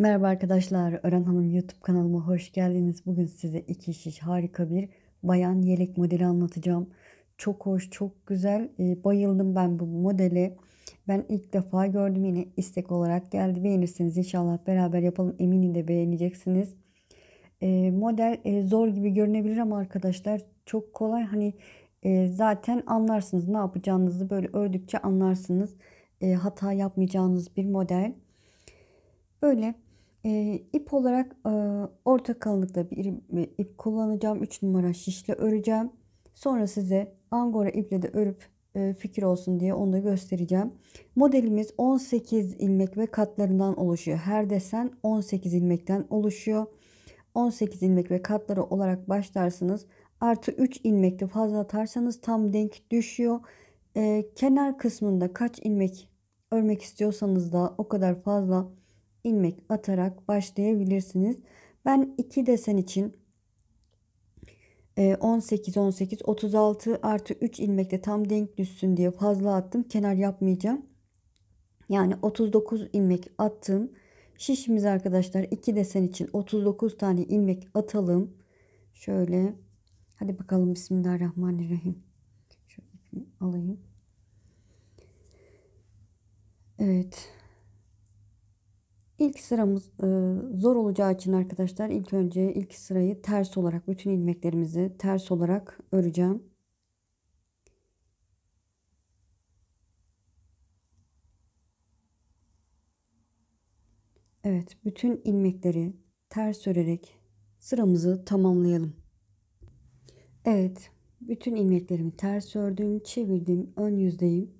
Merhaba arkadaşlar, Ören Hanım YouTube kanalıma hoş geldiniz. Bugün size iki şiş harika bir bayan yelek modeli anlatacağım. Çok hoş, çok güzel. Bayıldım ben bu modele. Ben ilk defa gördüm, yine istek olarak geldi. Beğenirsiniz inşallah, beraber yapalım. Eminim de beğeneceksiniz. Model zor gibi görünebilir ama arkadaşlar çok kolay. Hani zaten anlarsınız ne yapacağınızı, böyle ördükçe anlarsınız. Hata yapmayacağınız bir model. Böyle ip olarak orta kalınlıkta bir ip kullanacağım. 3 numara şişle öreceğim. Sonra size angora iple de örüp fikir olsun diye onu da göstereceğim. Modelimiz 18 ilmek ve katlarından oluşuyor. Her desen 18 ilmekten oluşuyor. 18 ilmek ve katları olarak başlarsınız. Artı 3 ilmek de fazla atarsanız tam denk düşüyor. Kenar kısmında kaç ilmek örmek istiyorsanız da o kadar fazla ilmek atarak başlayabilirsiniz. Ben 2 desen için 18 36 artı 3 ilmekte tam denk düşsün diye fazla attım. Kenar yapmayacağım. Yani 39 ilmek attım. Şişimiz arkadaşlar 2 desen için 39 tane ilmek atalım. Şöyle. Hadi bakalım, bismillahirrahmanirrahim. Şöyle alayım. Evet. İlk sıramız zor olacağı için arkadaşlar ilk önce ilk sırayı ters olarak, bütün ilmeklerimizi ters olarak öreceğim. Evet, bütün ilmekleri ters örerek sıramızı tamamlayalım. Evet, bütün ilmeklerimi ters ördüm, çevirdim, ön yüzdeyim.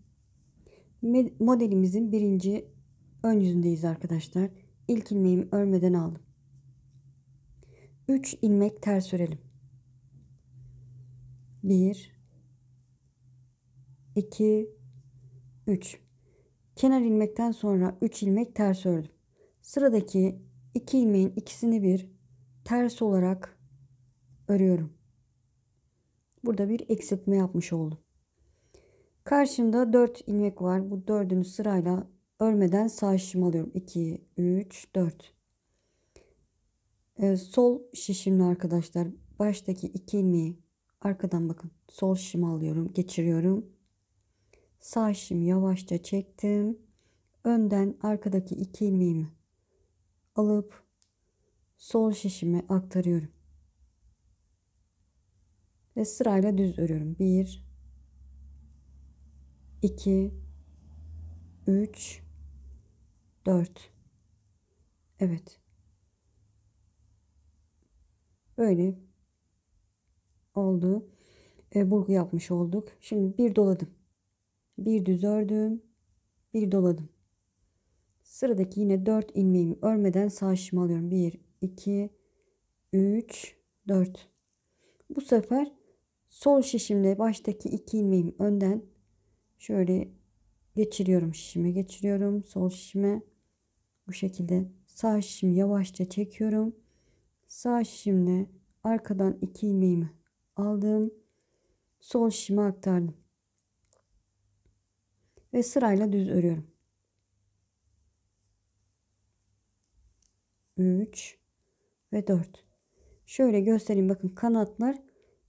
Modelimizin birinci ön yüzündeyiz arkadaşlar. İlk ilmeğimi örmeden aldım. 3 ilmek ters örelim. 1 2 3. Kenar ilmekten sonra 3 ilmek ters ördüm. Sıradaki 2 ilmeğin ikisini bir ters olarak örüyorum. Burada bir eksiltme yapmış oldum. Karşımda 4 ilmek var. Bu dördünü sırayla örmeden sağ şişimi alıyorum. 2, 3, 4. Sol şişimle arkadaşlar baştaki 2 ilmeği arkadan, bakın, sol şişimi alıyorum. Geçiriyorum. Sağ şişimi yavaşça çektim. Önden arkadaki 2 ilmeğimi alıp sol şişime aktarıyorum. Ve sırayla düz örüyorum. 1, 2, 3, 4. Evet. Böyle oldu. Burgu yapmış olduk. Şimdi bir doladım. Bir düz ördüm. Bir doladım. Sıradaki yine 4 ilmeğimi örmeden sağ şişimi alıyorum. 1, 2, 3, 4. Bu sefer sol şişimle baştaki 2 ilmeğimi önden şöyle geçiriyorum. Şişime geçiriyorum. Sol şişime bu şekilde. Sağ şişimi yavaşça çekiyorum. Sağ şişimle arkadan 2 ilmeğimi aldım. Sol şişime aktardım. Ve sırayla düz örüyorum. 3 ve 4. Şöyle göstereyim. Bakın, kanatlar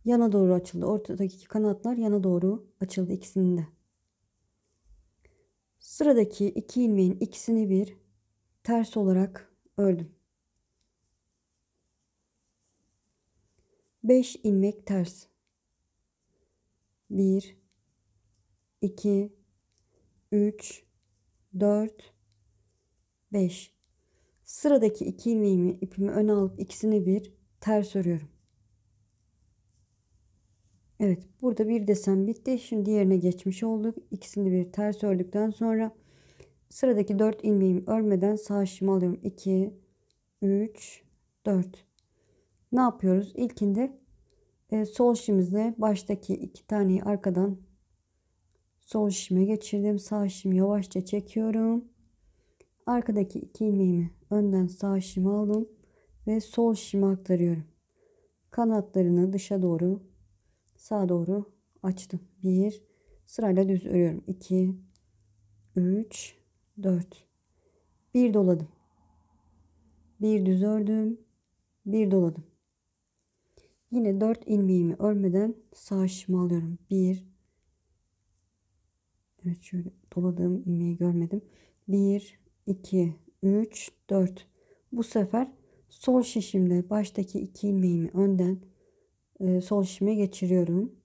yana doğru açıldı. Ortadaki kanatlar yana doğru açıldı ikisinin de. Sıradaki 2 ilmeğin ikisini bir ters olarak ördüm. 5 ilmek ters. 1 2 3 4 5. Sıradaki 2 ilmeğimi, ipimi öne alıp ikisini bir ters örüyorum. Evet, burada bir desen bitti. Şimdi diğerine geçmiş olduk. İkisini bir ters ördükten sonra sıradaki 4 ilmeğimi örmeden sağ şişimi alıyorum. 2 3 4. Ne yapıyoruz? İlkinde sol şişimizle baştaki 2 taneyi arkadan sol şişime geçirdim. Sağ şişimi yavaşça çekiyorum. Arkadaki 2 ilmeğimi önden sağ şişime aldım ve sol şişime aktarıyorum. Kanatlarını dışa doğru, sağa doğru açtım. 1 sırayla düz örüyorum. 2 3 4. Bir doladım. bir düz ördüm, bir doladım. Yine 4 ilmeğimi örmeden sağ şişimi alıyorum. 1, evet, şöyle doladığım ilmeği görmedim. 1, 2, 3, 4. Bu sefer sol şişimle baştaki 2 ilmeğimi önden sol şişime geçiriyorum.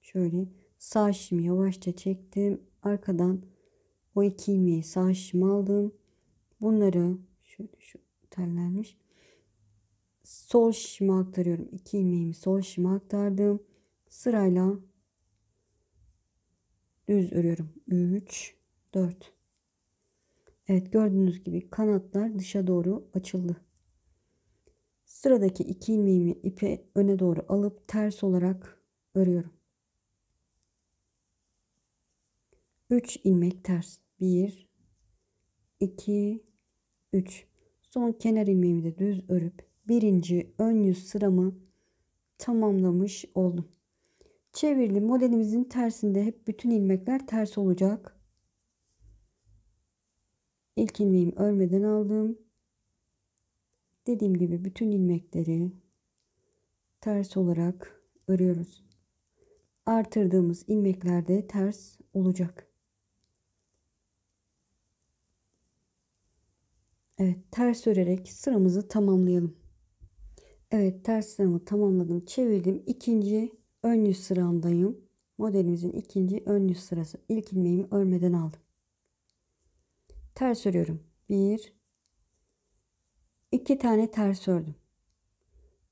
Şöyle sağ şişimi yavaşça çektim. Arkadan o 2 ilmeği sağ şişime aldım. Bunları şöyle, şu tellenmiş, sol şişime aktarıyorum. 2 ilmeğimi sol şişime aktardım. Sırayla düz örüyorum. 3, 4. Evet, gördüğünüz gibi kanatlar dışa doğru açıldı. Sıradaki 2 ilmeğimi ipe öne doğru alıp ters olarak örüyorum. 3 ilmek ters. 1, 2, 3. Son kenar ilmeğimi de düz örüp birinci ön yüz sıramı tamamlamış oldum. Çevirli modelimizin tersinde hep bütün ilmekler ters olacak. İlk ilmeğimi örmeden aldım. Dediğim gibi bütün ilmekleri ters olarak örüyoruz. Artırdığımız ilmekler de ters olacak. Evet, ters örerek sıramızı tamamlayalım. Evet, ters sıramı tamamladım. Çevirdim. İkinci ön yüz sıramdayım. Modelimizin ikinci ön yüz sırası. İlk ilmeğimi örmeden aldım. Ters örüyorum. 1, 2 tane ters ördüm.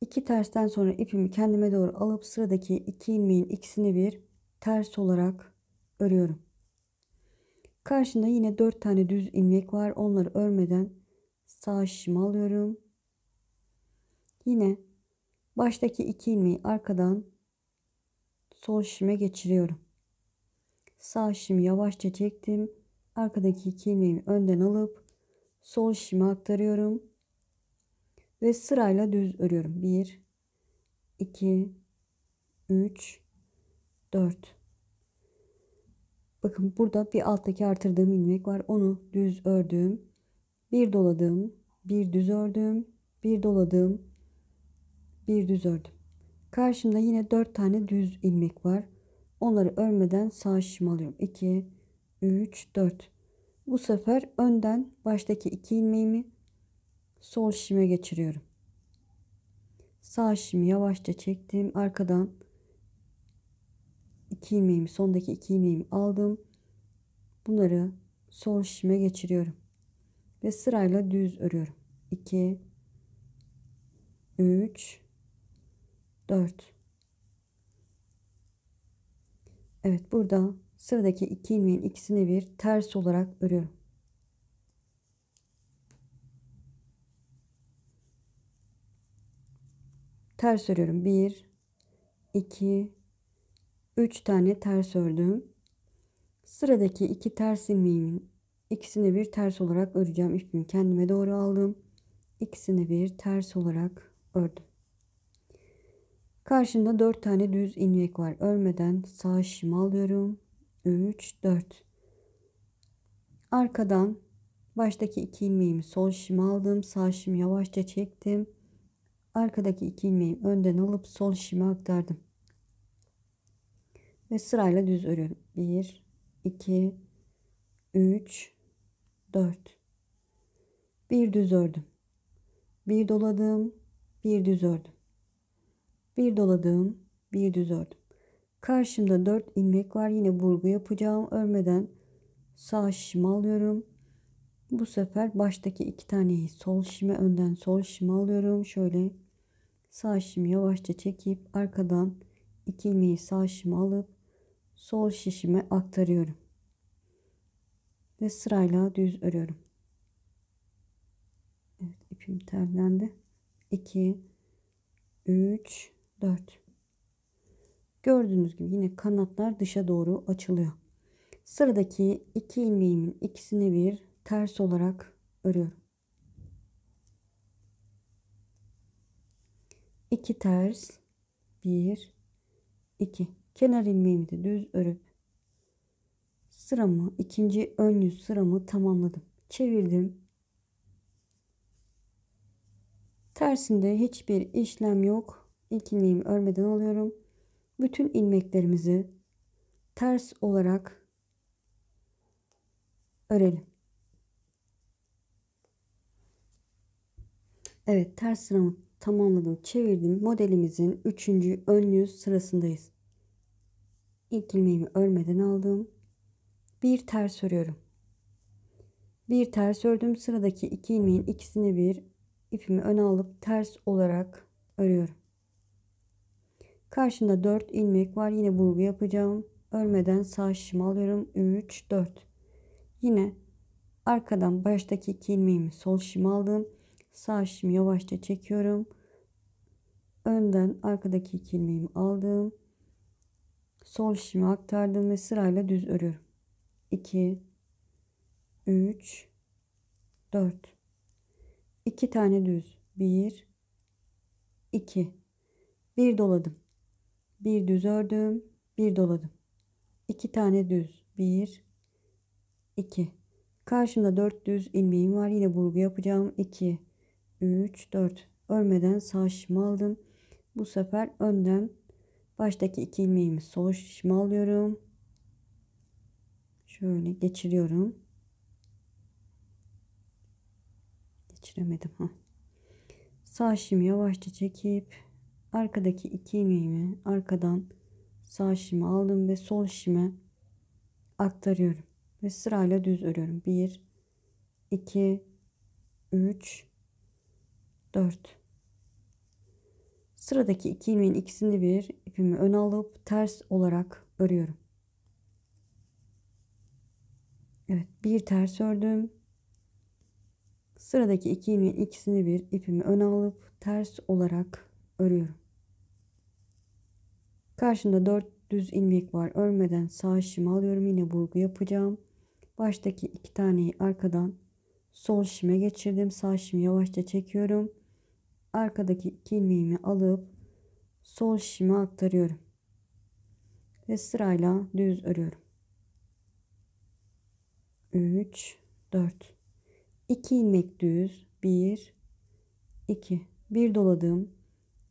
2 tersten sonra ipimi kendime doğru alıp sıradaki 2 ilmeğin ikisini bir ters olarak örüyorum. Karşında yine 4 tane düz ilmek var. Onları örmeden sağ şişimi alıyorum. Yine baştaki 2 ilmeği arkadan sol şişime geçiriyorum. Sağ şişimi yavaşça çektim. Arkadaki 2 ilmeğimi önden alıp sol şişime aktarıyorum. Ve sırayla düz örüyorum. 1, 2, 3, 4. Bakın, burada bir alttaki artırdığım ilmek var. Onu düz ördüm. Bir doladım. Bir düz ördüm. Bir doladım. Bir düz ördüm. Karşımda yine 4 tane düz ilmek var. Onları örmeden sağ şişimi alıyorum. 2, 3, 4. Bu sefer önden baştaki 2 ilmeğimi sol şişime geçiriyorum. Sağ şişimi yavaşça çektim. Arkadan 2 ilmeğimi, sondaki 2 ilmeğimi aldım. Bunları sol şişime geçiriyorum. Ve sırayla düz örüyorum. 2, 3, 4. Evet, burada sıradaki 2 ilmeğin ikisini bir ters olarak örüyorum. Ters örüyorum. 1, 2, 3 tane ters ördüm. Sıradaki 2 ters ilmeğimin ikisini bir ters olarak öreceğim. İpimi kendime doğru aldım. İkisini bir ters olarak ördüm. Karşında 4 tane düz ilmek var. Örmeden sağ şişimi alıyorum. 3, 4. Arkadan baştaki 2 ilmeğimi sol şişime aldım. Sağ şişimi yavaşça çektim. Arkadaki 2 ilmeği önden alıp sol şişime aktardım. Ve sırayla düz örüyorum. 1, 2, 3, 4. Bir düz ördüm. Bir doladım. Bir düz ördüm. Bir doladım. Bir düz ördüm. Karşımda 4 ilmek var. Yine burgu yapacağım. Örmeden sağ şişimi alıyorum. Bu sefer baştaki 2 taneyi sol şişime, önden sol şişime alıyorum. Şöyle sağ şişimi yavaşça çekip arkadan 2 ilmeği sağ şişime alıp sol şişime aktarıyorum. Ve sırayla düz örüyorum. Evet, ipim terlendi. 2, 3, 4. Gördüğünüz gibi yine kanatlar dışa doğru açılıyor. Sıradaki 2 ilmeğimin ikisini bir ters olarak örüyorum. 2 ters. 1, 2. Kenar ilmeğimi de düz örüp sıramı, ikinci ön yüz sıramı tamamladım. Çevirdim. Tersinde hiçbir işlem yok. İlk ilmeğimi örmeden alıyorum. Bütün ilmeklerimizi ters olarak örelim. Evet, ters sıramı tamamladım. Çevirdim. Modelimizin 3. ön yüz sırasındayız. İlk ilmeğimi örmeden aldım. Bir ters örüyorum. Bir ters ördüm. Sıradaki iki ilmeğin ikisini bir ipimi öne alıp ters olarak örüyorum. Karşında 4 ilmek var. Yine burgu yapacağım. Örmeden sağ şişimi alıyorum. 3, 4. Yine arkadan baştaki iki ilmeğimi sol şişimi aldım. Sağ şişimi yavaşça çekiyorum. Önden arkadaki iki ilmeğimi aldım. Sol şişimi aktardım ve sırayla düz örüyorum. 2, 3, 4. 2 tane düz. 1, 2. 1 doladım. 1 düz ördüm. 1 doladım. 2 tane düz. 1, 2. Karşımda 4 düz ilmeğim var. Yine burgu yapacağım. 2, 3, 4. Örmeden sağ şişimi aldım. Bu sefer önden baştaki iki ilmeğimi sol şişimi alıyorum. Şöyle geçiriyorum. Geçiremedim. Sağ şişimi yavaşça çekip arkadaki iki ilmeğimi arkadan sağ şişimi aldım ve sol şişime aktarıyorum. Ve sırayla düz örüyorum. 1, 2, 3, 4. Sıradaki iki ilmeğin ikisini bir ipimi öne alıp ters olarak örüyorum. Evet, bir ters ördüm. Sıradaki iki ilmeğin ikisini bir ipimi öne alıp ters olarak örüyorum. Karşımda 4 düz ilmek var. Örmeden sağ şişimi alıyorum. Yine burgu yapacağım. Baştaki iki taneyi arkadan sol şişime geçirdim. Sağ şişimi yavaşça çekiyorum. Arkadaki iki ilmeğimi alıp sol şişime aktarıyorum. Ve sırayla düz örüyorum. 3, 4. 2 ilmek düz. 1, 2. 1 doladım.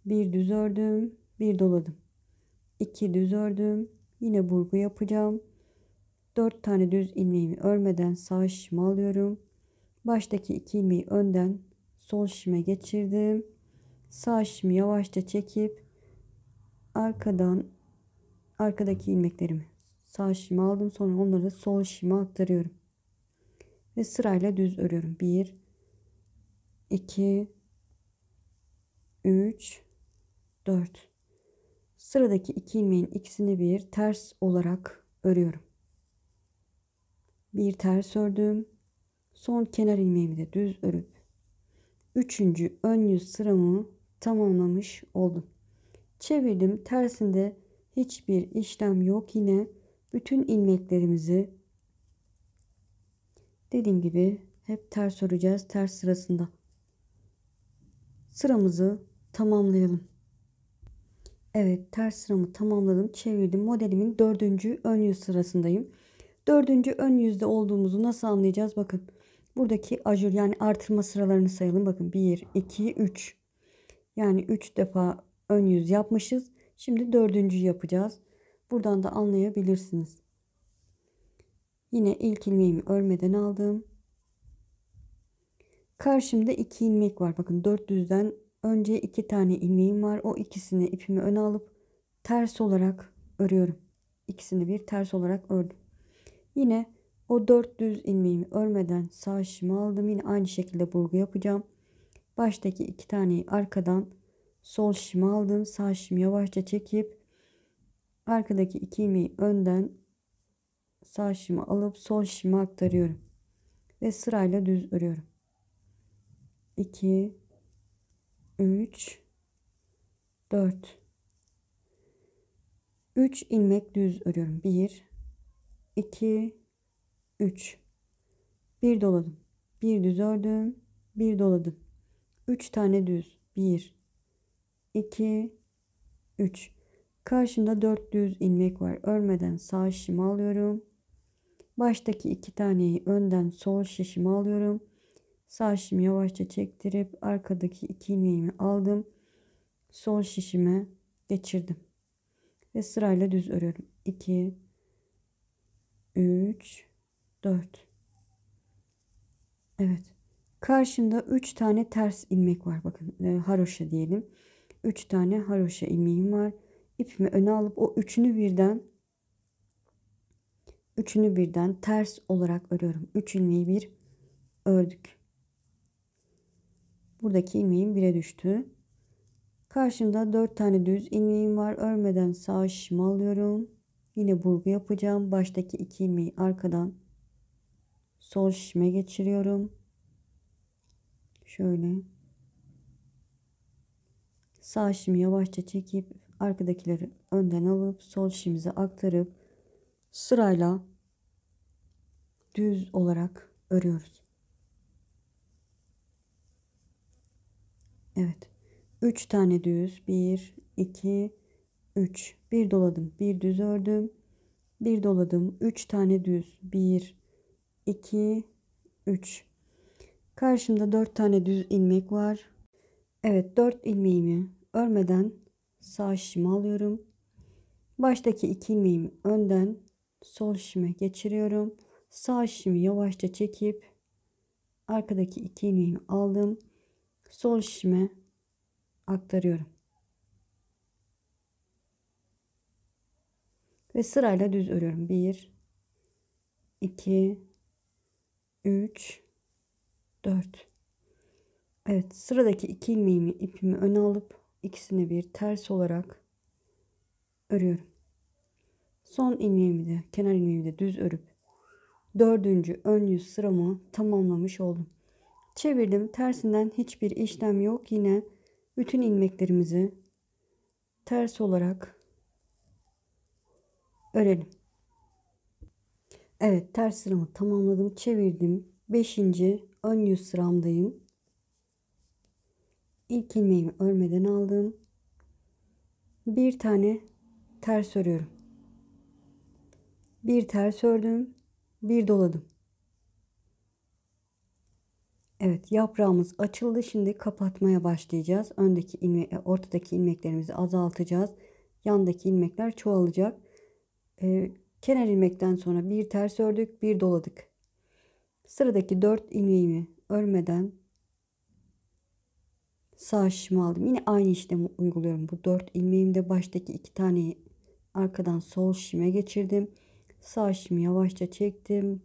1 düz ördüm. 1 doladım. 2 düz ördüm. Yine burgu yapacağım. 4 tane düz ilmeğimi örmeden sağ şişime alıyorum. Baştaki 2 ilmeği önden sol şişime geçirdim. Sağ şişimi yavaşça çekip arkadaki ilmeklerimi sağ şişime aldım. Sonra onları sol şişime aktarıyorum. Ve sırayla düz örüyorum. 1, 2, 3, 4. Sıradaki iki ilmeğin ikisini bir ters olarak örüyorum. Bir ters ördüm. Son kenar ilmeğimi de düz örüp 3. ön yüz sıramı tamamlamış oldum. Çevirdim. Tersinde hiçbir işlem yok. Yine bütün ilmeklerimizi dediğim gibi hep ters öreceğiz. Ters sırasında. Sıramızı tamamlayalım. Evet, ters sıramı tamamladım. Çevirdim. Modelimin 4. ön yüz sırasındayım. 4. ön yüzde olduğumuzu nasıl anlayacağız? Bakın. Buradaki ajur yani artırma sıralarını sayalım. Bakın 1, 2, 3. Yani 3 defa ön yüz yapmışız. Şimdi 4.'yü yapacağız. Buradan da anlayabilirsiniz. Yine ilk ilmeğimi örmeden aldım. Karşımda 2 ilmek var. Bakın 4 düzden önce 2 tane ilmeğim var. O ikisini ipimi öne alıp ters olarak örüyorum. İkisini bir ters olarak ördüm. Yine o 4 düz ilmeğimi örmeden sağ şişimi aldım. Yine aynı şekilde burgu yapacağım. Baştaki 2 taneyi arkadan sol şişimi aldım. Sağ şişimi yavaşça çekip arkadaki 2 ilmeği önden sağ şişimi alıp sol şişimi aktarıyorum. Ve sırayla düz örüyorum. 2, 3, 4. 3 ilmek düz örüyorum. 1, 2, 3. 1 doladım. 1 düz ördüm. 1 doladım. 3 tane düz. 1, 2, 3. Karşımda 4 düz ilmek var. Örmeden sağ şişimi alıyorum. Baştaki 2 taneyi önden sol şişimi alıyorum. Sağ şişimi yavaşça çektirip arkadaki iki ilmeğimi aldım. Sol şişime geçirdim. Ve sırayla düz örüyorum. 2, 3, 4. Evet. Karşımda 3 tane ters ilmek var. Bakın haroşa diyelim. 3 tane haroşa ilmeğim var. İpimi öne alıp o üçünü birden ters olarak örüyorum. 3 ilmeği bir ördük. Buradaki ilmeğim 1'e düştü. Karşımda 4 tane düz ilmeğim var. Örmeden sağ şişimi alıyorum. Yine burgu yapacağım. Baştaki 2 ilmeği arkadan sol şişime geçiriyorum. Şöyle. Sağ şişimi yavaşça çekip arkadakileri önden alıp sol şişimize aktarıp sırayla düz olarak örüyoruz. Evet. 3 tane düz. 1, 2, 3. Bir doladım. Bir düz ördüm. Bir doladım. 3 tane düz. 1, 2, 3. Karşımda 4 tane düz ilmek var. Evet. 4 ilmeğimi örmeden sağ şişimi alıyorum. Baştaki 2 ilmeğimi önden sol şişime geçiriyorum. Sağ şişimi yavaşça çekip arkadaki 2 ilmeğimi aldım. Sol şişime aktarıyorum. Ve sırayla düz örüyorum. 1, 2, 3, 4. Evet, sıradaki 2 ilmeğimi ipimi öne alıp ikisini bir ters olarak örüyorum. Son ilmeğimi de kenar ilmeğimi de düz örüp 4. ön yüz sıramı tamamlamış oldum. Çevirdim. Tersinden hiçbir işlem yok. Yine bütün ilmeklerimizi ters olarak örelim. Evet, ters sıramı tamamladım. Çevirdim. 5. ön yüz sıramdayım. İlk ilmeğimi örmeden aldım. Bir tane ters örüyorum. Bir ters ördüm. Bir doladım. Evet, yaprağımız açıldı. Şimdi kapatmaya başlayacağız. Öndeki ilmek, ortadaki ilmeklerimizi azaltacağız. Yandaki ilmekler çoğalacak. Kenar ilmekten sonra bir ters ördük, bir doladık. Sıradaki 4 ilmeğimi örmeden sağ şişimi aldım. Yine aynı işlemi uyguluyorum. Bu 4 ilmeğimde baştaki 2 taneyi arkadan sol şişime geçirdim. Sağ şişimi yavaşça çektim.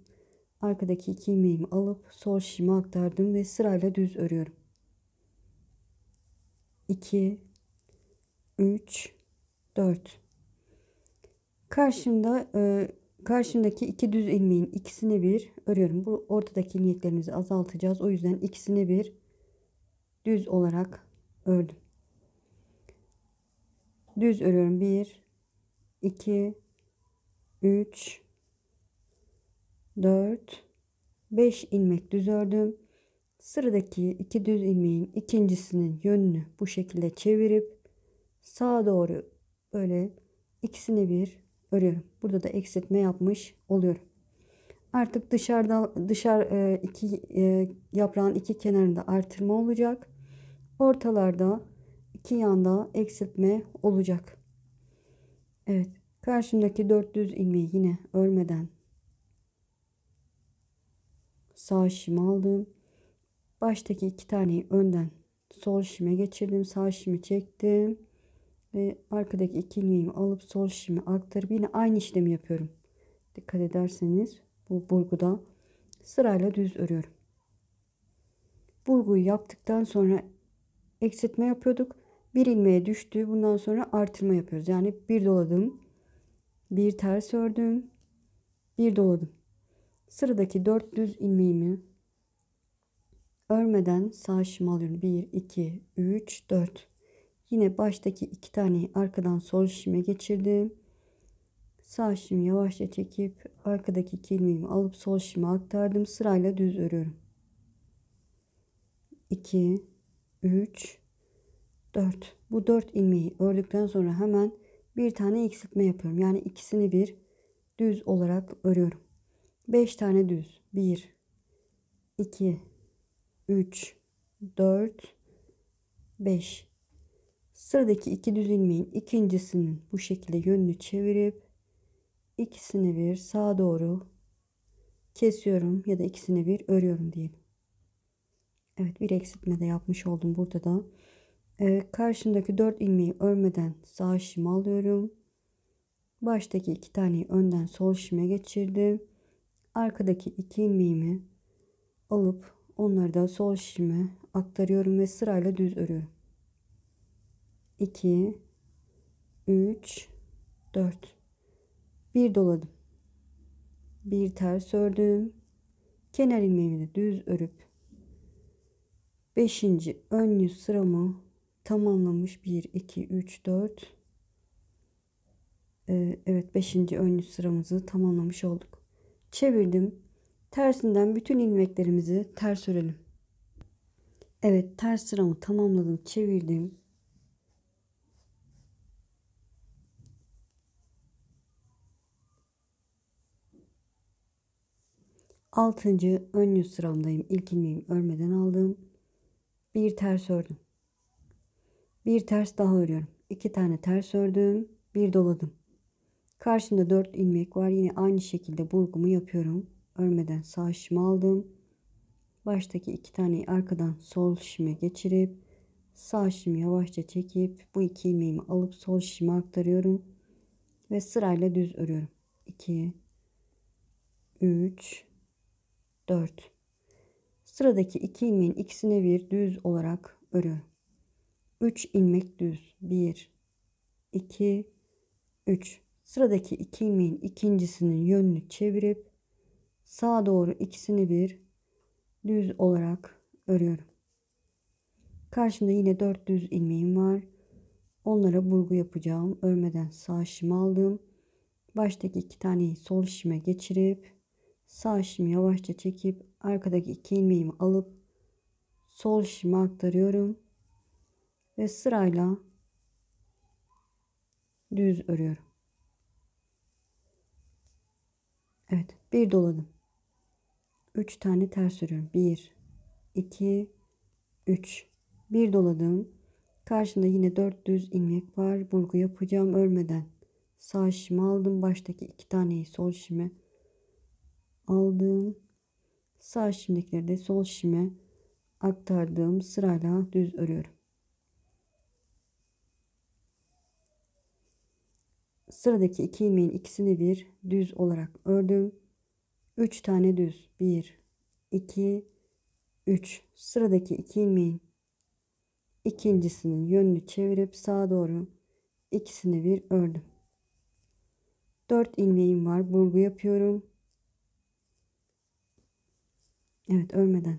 Arkadaki 2 ilmeğimi alıp sol şişime aktardım ve sırayla düz örüyorum. 2, 3, 4. Karşımdaki 2 düz ilmeğin ikisini bir örüyorum. Bu ortadaki ilmeklerimizi azaltacağız. O yüzden ikisini bir düz olarak ördüm. Düz örüyorum. 1, 2, 3, 4, 5 ilmek düz ördüm. Sıradaki 2 düz ilmeğin ikincisinin yönünü bu şekilde çevirip sağa doğru böyle ikisini bir örüyorum. Burada da eksiltme yapmış oluyorum. Artık yaprağın iki kenarında artırma olacak. Ortalarda iki yanda eksiltme olacak. Evet. Karşımdaki 4 düz ilmeği yine örmeden sağ şişimi aldım. Baştaki 2 taneyi önden sol şişime geçirdim. Sağ şişimi çektim. Ve arkadaki 2 ilmeğimi alıp sol şişimi aktarıp yine aynı işlemi yapıyorum. Dikkat ederseniz bu burguda sırayla düz örüyorum. Burguyu yaptıktan sonra eksiltme yapıyorduk. Bir ilmeğe düştü. Bundan sonra artırma yapıyoruz. Yani bir doladım. Bir ters ördüm. Bir doladım. Sıradaki 4 düz ilmeğimi örmeden sağ şişimi alıyorum. 1, 2, 3, 4. Yine baştaki 2 taneyi arkadan sol şişime geçirdim. Sağ şişimi yavaşça çekip arkadaki 2 ilmeğimi alıp sol şişime aktardım. Sırayla düz örüyorum. 2, 3, 4. Bu 4 ilmeği ördükten sonra hemen bir tane eksiltme yapıyorum. Yani ikisini bir düz olarak örüyorum. 5 tane düz. 1, 2, 3, 4, 5. Sıradaki iki düz ilmeğin ikincisinin bu şekilde yönünü çevirip ikisini bir sağa doğru kesiyorum ya da ikisini bir örüyorum diyelim. Evet, bir eksiltme de yapmış oldum burada da. Karşımdaki 4 ilmeği örmeden sağ şişimi alıyorum. Baştaki 2 taneyi önden sol şişime geçirdim. Arkadaki 2 ilmeğimi alıp onları da sol şişime aktarıyorum ve sırayla düz örüyorum. 2, 3, 4. Bir doladım. Bir ters ördüm. Kenar ilmeğimi de düz örüp 5. ön yüz sıramı tamamlamış. 1, 2, 3, 4. Evet, 5. ön yüz sıramızı tamamlamış olduk. Çevirdim. Tersinden bütün ilmeklerimizi ters örelim. Evet, ters sıramı tamamladım. Çevirdim. Altıncı ön yüz sıramdayım. İlk ilmeğimi örmeden aldım. Bir ters ördüm. Bir ters daha örüyorum. 2 tane ters ördüm. Bir doladım. Karşımda 4 ilmek var. Yine aynı şekilde burgumu yapıyorum. Örmeden sağ şişimi aldım. Baştaki 2 taneyi arkadan sol şişime geçirip sağ şişimi yavaşça çekip bu 2 ilmeğimi alıp sol şişime aktarıyorum. Ve sırayla düz örüyorum. 2, 3, 4. Sıradaki 2 ilmeğin ikisini bir düz olarak örüyorum. 3 ilmek düz. 1, 2, 3. Sıradaki 2 ilmeğin ikincisinin yönünü çevirip sağa doğru ikisini bir düz olarak örüyorum. Karşımda yine 4 düz ilmeğim var. Onlara burgu yapacağım. Örmeden sağ şişimi aldım. Baştaki 2 taneyi sol şişime geçirip sağ şişimi yavaşça çekip arkadaki 2 ilmeğimi alıp sol şişime aktarıyorum. Ve sırayla düz örüyorum. Evet, bir doladım. 3 tane ters örüyorum. 1, 2, 3. Bir doladım. Karşımda yine 4 düz ilmek var. Burgu yapacağım. Örmeden sağ şişimi aldım. Baştaki 2 taneyi sol şişime aldım. Sağ şişimdekileri de sol şişime aktardım. Sırayla düz örüyorum. Sıradaki 2 ilmeğin ikisini bir düz olarak ördüm. 3 tane düz. 1, 2, 3. Sıradaki 2 ilmeğin ikincisinin yönünü çevirip sağa doğru ikisini bir ördüm. 4 ilmeğim var. Burgu yapıyorum. Evet, örmeden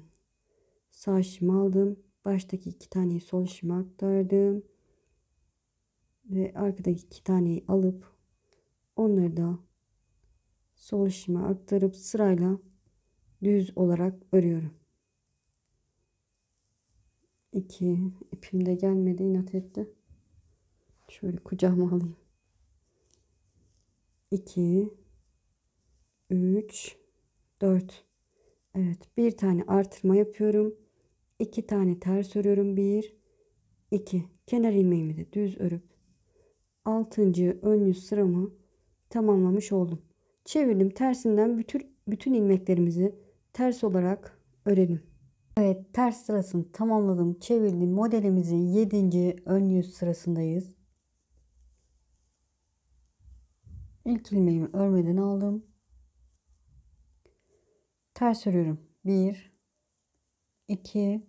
sağ şişimi aldım. Baştaki 2 taneyi sol şişime aktardım. Ve arkadaki 2 taneyi alıp onları da sol şişime aktarıp sırayla düz olarak örüyorum. 2, ipim de gelmedi, inat etti. Şöyle kucağıma alayım. 2, 3, 4. Evet, bir tane artırma yapıyorum. 2 tane ters örüyorum. 1, 2. Kenar ilmeğimi de düz örüp 6. ön yüz sıramı tamamlamış oldum. Çevirdim. Tersinden bütün ilmeklerimizi ters olarak örelim. Evet, ters sırasını tamamladım. Çevirdim. Modelimizin 7. ön yüz sırasındayız. İlk ilmeğimi örmeden aldım. Ters örüyorum. 1, 2,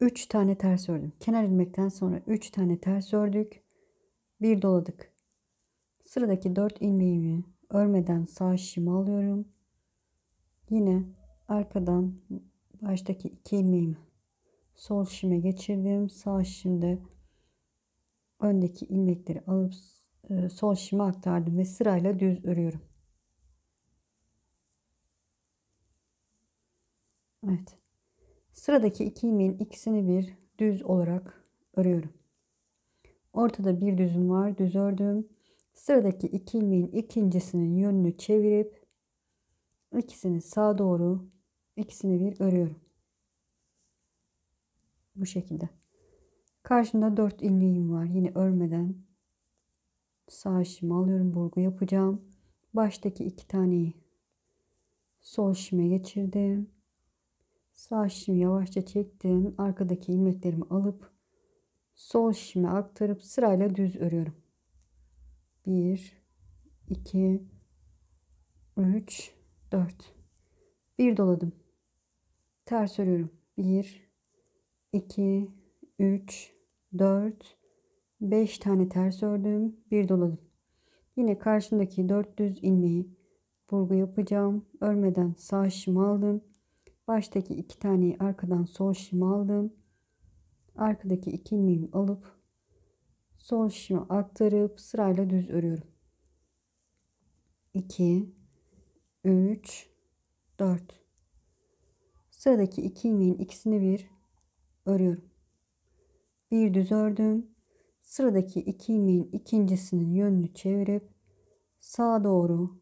3 tane ters ördüm. Kenar ilmekten sonra 3 tane ters ördük. Bir doladık. Sıradaki 4 ilmeğimi örmeden sağ şişimi alıyorum. Yine arkadan baştaki 2 ilmeğimi sol şişime geçirdim. Sağ şişimde öndeki ilmekleri alıp sol şişime aktardım ve sırayla düz örüyorum. Evet. Sıradaki 2 ilmeğin ikisini bir düz olarak örüyorum. Ortada bir düzüm var. Düz ördüm. Sıradaki 2 ilmeğin ikincisinin yönünü çevirip ikisini sağa doğru ikisini bir örüyorum. Bu şekilde. Karşımda 4 ilmeğim var. Yine örmeden sağ şişimi alıyorum. Burgu yapacağım. Baştaki 2 taneyi sol şişime geçirdim. Sağ şişimi yavaşça çektim. Arkadaki ilmeklerimi alıp sol şişime aktarıp sırayla düz örüyorum. 1, 2, 3, 4. Bir doladım. Ters örüyorum. 1, 2, 3, 4, 5 tane ters ördüm. Bir doladım. Yine karşımdaki 4 düz ilmeği burgu yapacağım. Örmeden sağ şişimi aldım. Baştaki 2 taneyi arkadan sol şişimi aldım. Arkadaki 2 ilmeğimi alıp sol şişimi aktarıp sırayla düz örüyorum. 2, 3, 4. Sıradaki 2 ilmeğin ikisini bir örüyorum. Bir düz ördüm. Sıradaki 2 ilmeğin ikincisinin yönünü çevirip sağa doğru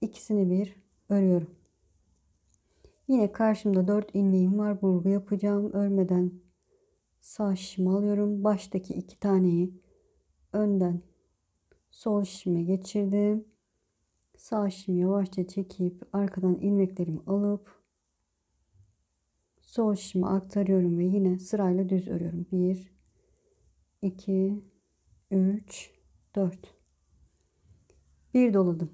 ikisini bir örüyorum. Yine karşımda 4 ilmeğim var. Burgu yapacağım. Örmeden sağ şişimi alıyorum. Baştaki 2 taneyi önden sol şişime geçirdim. Sağ şişimi yavaşça çekip arkadan ilmeklerimi alıp sol şişimi aktarıyorum ve yine sırayla düz örüyorum. 1, 2, 3, 4. Bir doladım.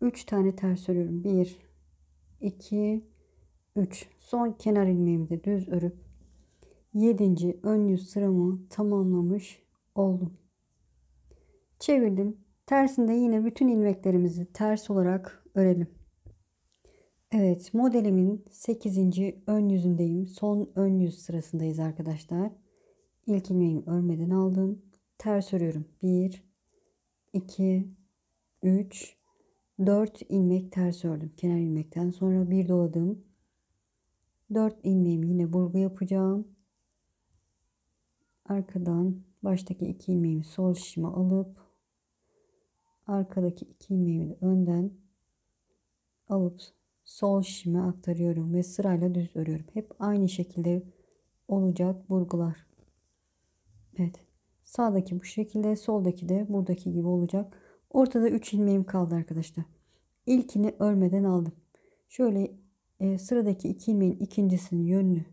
3 tane ters örüyorum. 1, 2, 3. Son kenar ilmeğimi de düz örüp 7. ön yüz sıramı tamamlamış oldum. Çevirdim. Tersinde yine bütün ilmeklerimizi ters olarak örelim. Evet, modelimin 8. ön yüzündeyim. Son ön yüz sırasındayız arkadaşlar. İlk ilmeğimi örmeden aldım. Ters örüyorum. 1, 2, 3, 4 ilmek ters ördüm. Kenar ilmekten sonra bir doladım. 4 ilmeğimi yine burgu yapacağım. Arkadan baştaki 2 ilmeğimi sol şişime alıp arkadaki 2 ilmeğimi de önden alıp sol şişime aktarıyorum ve sırayla düz örüyorum. Hep aynı şekilde olacak burgular. Evet. Sağdaki bu şekilde, soldaki de buradaki gibi olacak. Ortada 3 ilmeğim kaldı arkadaşlar. İlkini örmeden aldım. Şöyle sıradaki 2 ilmeğin ikincisinin yönünü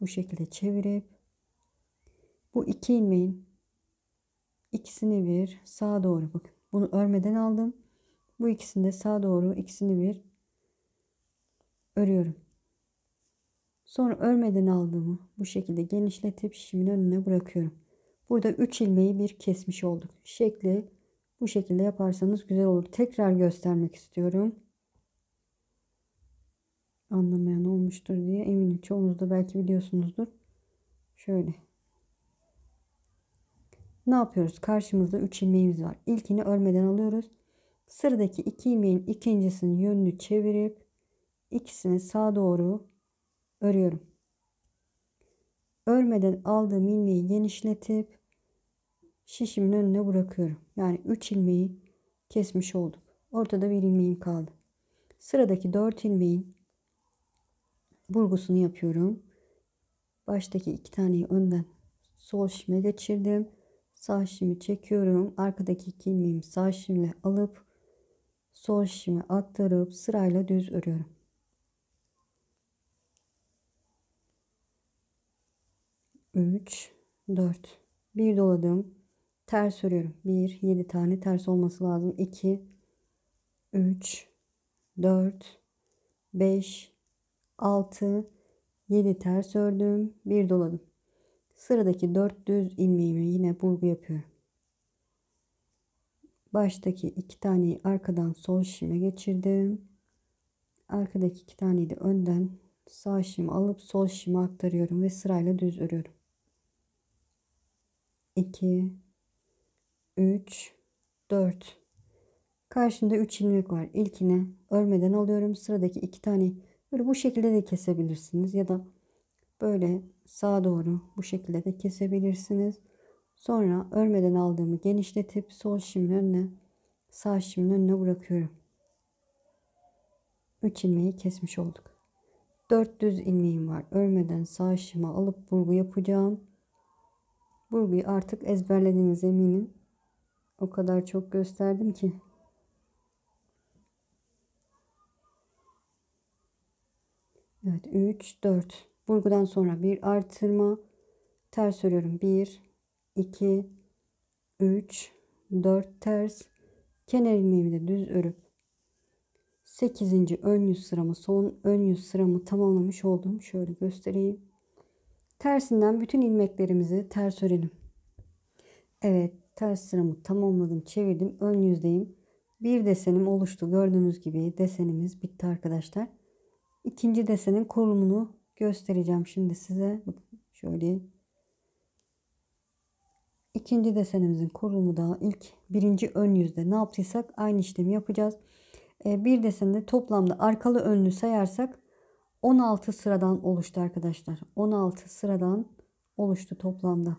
bu şekilde çevirip bu 2 ilmeğin ikisini bir sağa doğru, bakın. Bunu örmeden aldım. Bu ikisini de sağa doğru ikisini bir örüyorum. Sonra örmeden aldığımı bu şekilde genişletip şişimin önüne bırakıyorum. Burada 3 ilmeği bir kesmiş olduk. Şekli bu şekilde yaparsanız güzel olur. Tekrar göstermek istiyorum. Anlamayan olmuştur diye eminim. Çoğunuz da belki biliyorsunuzdur. Şöyle. Ne yapıyoruz? Karşımızda 3 ilmeğimiz var. İlkini örmeden alıyoruz. Sıradaki 2 ilmeğin ikincisinin yönünü çevirip ikisini sağa doğru örüyorum. Örmeden aldığım ilmeği genişletip şişimin önüne bırakıyorum. Yani 3 ilmeği kesmiş olduk. Ortada bir ilmeğim kaldı. Sıradaki 4 ilmeğin burgusunu yapıyorum. Baştaki 2 taneyi önden sol şişime geçirdim. Sağ şişimi çekiyorum. Arkadaki 2 ilmeğimi sağ şişimle alıp sol şişimi aktarıp sırayla düz örüyorum. Üç, dört. Bir doladım. Ters örüyorum. 7 tane ters olması lazım. 2, 3, 4, 5, 6, 7 ters ördüm. Bir doladım. Sıradaki 4 düz ilmeğimi yine burgu yapıyorum. Baştaki 2 taneyi arkadan sol şişime geçirdim. Arkadaki 2 taneyi de önden sağ şişimi alıp sol şişime aktarıyorum ve sırayla düz örüyorum. 2, 3, 4. Karşımda 3 ilmek var. İlkini örmeden alıyorum. Sıradaki 2 tane böyle bu şekilde de kesebilirsiniz ya da böyle sağa doğru bu şekilde de kesebilirsiniz. Sonra örmeden aldığımı genişletip sol şişimin önüne sağ şişimin önüne bırakıyorum. 3 ilmeği kesmiş olduk. 4 düz ilmeğim var. Örmeden sağ şişime alıp burgu yapacağım. Burguyu artık ezberlediğiniz eminim. O kadar çok gösterdim ki. Evet, 3 4. Burgudan sonra bir artırma, ters örüyorum. 1 2 3 4 ters. Kenar ilmeğimi de düz örüp 8. ön yüz sıramı, son ön yüz sıramı tamamlamış oldum. Şöyle göstereyim. Tersinden bütün ilmeklerimizi ters örelim. Evet, ters sıramı tamamladım, çevirdim, ön yüzdeyim. Bir desenim oluştu. Gördüğünüz gibi desenimiz bitti arkadaşlar. İkinci desenin kurulumunu göstereceğim şimdi size. Bakın şöyle. İkinci desenimizin kurulumu da ilk birinci ön yüzde ne yaptıysak aynı işlemi yapacağız. Bir desende toplamda arkalı önlü sayarsak 16 sıradan oluştu arkadaşlar. 16 sıradan oluştu toplamda.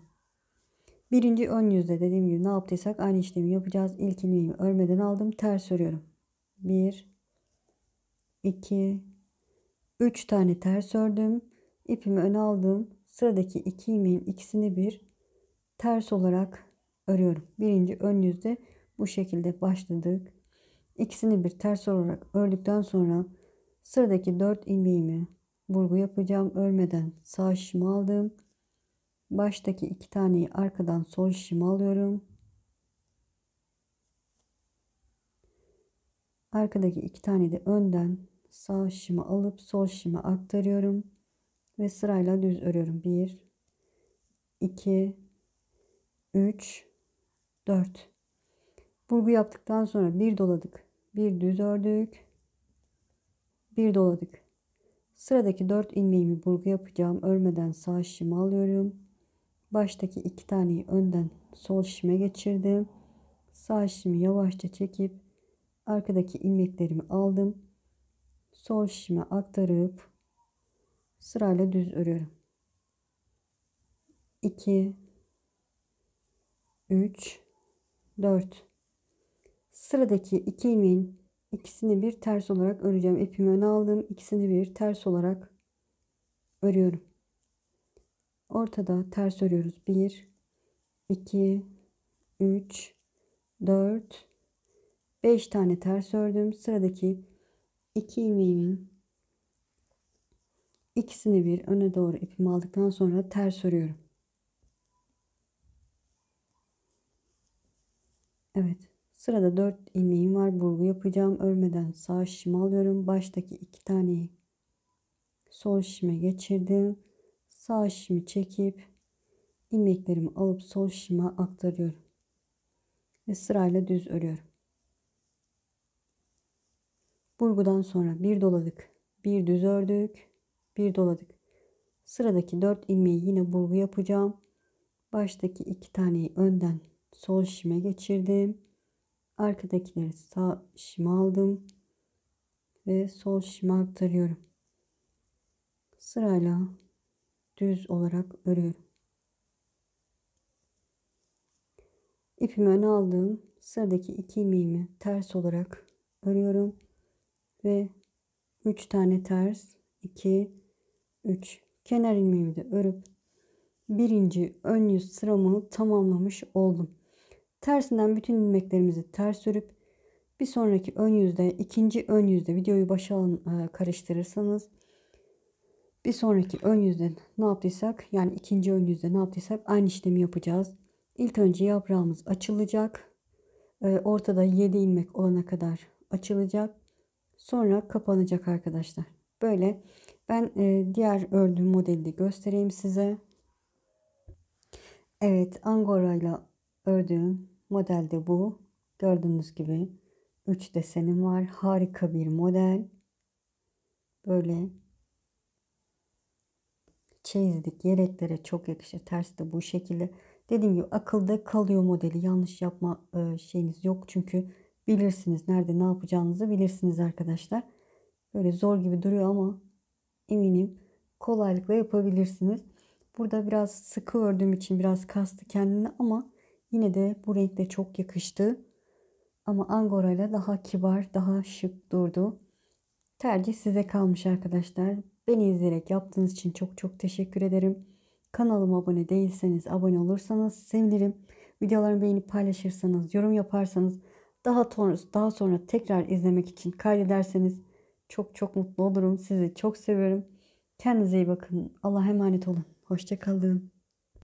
Birinci ön yüzde dediğim gibi ne yaptıysak aynı işlemi yapacağız. İlk ilmeğimi örmeden aldım, ters örüyorum. 1 2 3 tane ters ördüm. İpimi öne aldım. Sıradaki iki ilmeğin ikisini bir ters olarak örüyorum. Birinci ön yüzde bu şekilde başladık. İkisini bir ters olarak ördükten sonra sıradaki 4 ilmeğimi burgu yapacağım. Örmeden sağ şişimi aldım. Baştaki 2 taneyi arkadan sol şişimi alıyorum. Arkadaki 2 tane de önden sağ şişimi alıp sol şişimi aktarıyorum. Ve sırayla düz örüyorum. 1 2 3 4. Burgu yaptıktan sonra bir doladık, bir düz ördük, bir doladık. Sıradaki 4 ilmeğimi burgu yapacağım. Örmeden sağ şişimi alıyorum. Baştaki 2 taneyi önden sol şişime geçirdim. Sağ şişimi yavaşça çekip arkadaki ilmeklerimi aldım. Sol şişime aktarıp sırayla düz örüyorum. 2 3 4. Sıradaki 2 ilmeğin ikisini bir ters olarak öreceğim. İpimi öne aldım. İkisini bir ters olarak örüyorum. Ortada ters örüyoruz. 1 2 3 4 5 tane ters ördüm. Sıradaki 2 ilmeğimin ikisini bir öne doğru ipimi aldıktan sonra ters örüyorum. Evet. Sırada 4 ilmeğim var. Burgu yapacağım. Örmeden sağ şişimi alıyorum. Baştaki 2 taneyi sol şişime geçirdim. Sağ şişimi çekip ilmeklerimi alıp sol şişime aktarıyorum. Ve sırayla düz örüyorum. Burgudan sonra bir doladık, bir düz ördük, bir doladık. Sıradaki 4 ilmeği yine burgu yapacağım. Baştaki 2 taneyi önden sol şişime geçirdim. Arkadakileri sağ şişime aldım ve sol şişime aktarıyorum. Sırayla düz olarak örüyorum. İpimi öne aldım. Sıradaki 2 ilmeğimi ters olarak örüyorum ve 3 tane ters, 2 3 kenar ilmeğimi de örüp birinci ön yüz sıramı tamamlamış oldum. Tersinden bütün ilmeklerimizi ters örüp bir sonraki ön yüzde, ikinci ön yüzde videoyu başa alın, karıştırırsanız bir sonraki ön yüzde ne yaptıysak, yani ikinci ön yüzde ne yaptıysak aynı işlemi yapacağız. İlk önce yaprağımız açılacak. Ortada 7 ilmek olana kadar açılacak. Sonra kapanacak arkadaşlar. Böyle ben diğer ördüğüm modelde göstereyim size. Evet, angora ile ördüğüm model de bu. Gördüğünüz gibi 3 desenim var. Harika bir model. Böyle çeyizlik yeleklere çok yakışır. Ters de bu şekilde. Dediğim gibi akılda kalıyor modeli. Yanlış yapma şeyiniz yok. Çünkü bilirsiniz. Nerede ne yapacağınızı bilirsiniz arkadaşlar. Böyle zor gibi duruyor ama eminim kolaylıkla yapabilirsiniz. Burada biraz sıkı ördüğüm için biraz kastı kendini ama yine de bu renkle çok yakıştı. Ama angora ile daha kibar, daha şık durdu. Tercih size kalmış arkadaşlar. Beni izleyerek yaptığınız için çok çok teşekkür ederim. Kanalıma abone değilseniz abone olursanız sevinirim. Videolarımı beğenip paylaşırsanız, yorum yaparsanız, daha sonra tekrar izlemek için kaydederseniz çok çok mutlu olurum. Sizi çok seviyorum. Kendinize iyi bakın. Allah'a emanet olun. Hoşça kalın.